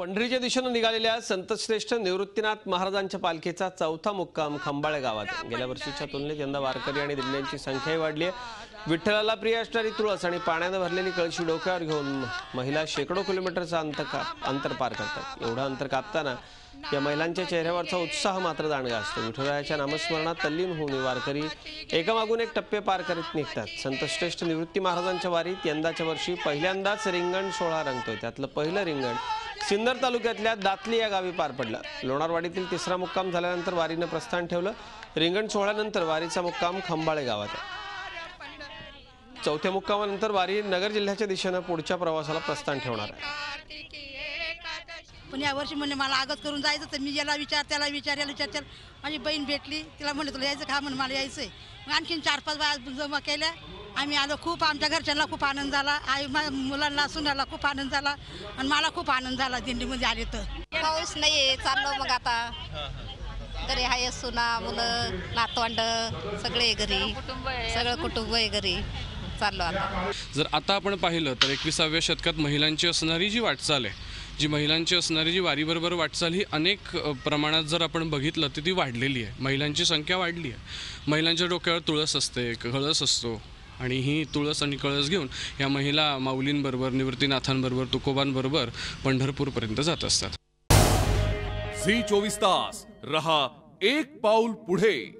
पंढरीच्या दिशेने निघालेल्या संतश्रेष्ठ निवृत्तीनाथ महाराजांच्या पालखीचा चौथा मुक्काम खंबाळे गावात. गेल्या वर्षीच्या तुलनेत यंदा वारकरी आणि दिंड्यांची संख्याही वाढली आहे. विठ्ठलाला प्रिय असणारी तुळस आणि पाण्याने भरलेली कळशी डोक्यावर घेऊन महिला शेकडो किलोमीटरचा अंतर पार करतात. एवढं अंतर कापताना या महिलांच्या चेहऱ्यावरचा उत्साह मात्र दांडगा असतो. विठुरायाच्या नामस्मरणात तल्लीन होऊन वारकरी एकामागून एक टप्पे पार करीत निघतात. संतश्रेष्ठ निवृत्ती महाराजांच्या वारीत यंदाच्या वर्षी पहिल्यांदाच रिंगण सोहळा रंगतोय. त्यातलं पहिलं रिंगण सिन्नर तालुक्यातल्या दातली या गावी पार पडलं. लोणारवाडीतील तिसरा मुक्काम झाल्यानंतर वारीनं प्रस्थान ठेवलं. रिंगण सोहळ्यानंतर वारीचा मुक्काम खंबाळे गावात आहे. चौथ्या मुक्कामानंतर वारी नगर जिल्ह्याच्या दिशेनं पुढच्या प्रवासाला प्रस्थान ठेवणार आहे. पण यावर्षी म्हणे मला आगत करून जायचं, तर मी याला विचार त्याला विचार याला विचार. माझी बहीण भेटली, तिला म्हणलं तुला यायचं का, म्हणून मला यायचं आहे. मग आणखीन 4-5 बाया जमा केल्या, आम्ही आलो. खूप आमच्या घरच्यांना खूप आनंद झाला, आई मुलांना सुनाला खूप आनंद झाला आणि मला खूप आनंद झाला दिंडीमध्ये आले तर. पाऊस नाही चाललो, मग आता घरी आहे सुना मुलं नातवंड सगळे घरी, सगळं कुटुंब आहे घरी. जर आता आपण पाहिलं तर 21व्या शतकात महिलांची असणारी जी वाटचाल आहे, जी महिलांची असणारी जी वारीबरोबर वाटचाल ही अनेक प्रमाणात जर आपण बघितलं तर ती वाढलेली आहे. महिलांची संख्या वाढली आहे. महिलांच्या डोक्यावर तुळस असते, कळस असतो आणि ही तुळस आणि कळस घेऊन या महिला माऊलींबरोबर, निवृत्तीनाथांबरोबर, तुकोबांबरोबर पंढरपूरपर्यंत जात असतात. झी 24 तास रहा एक पाऊल पुढे.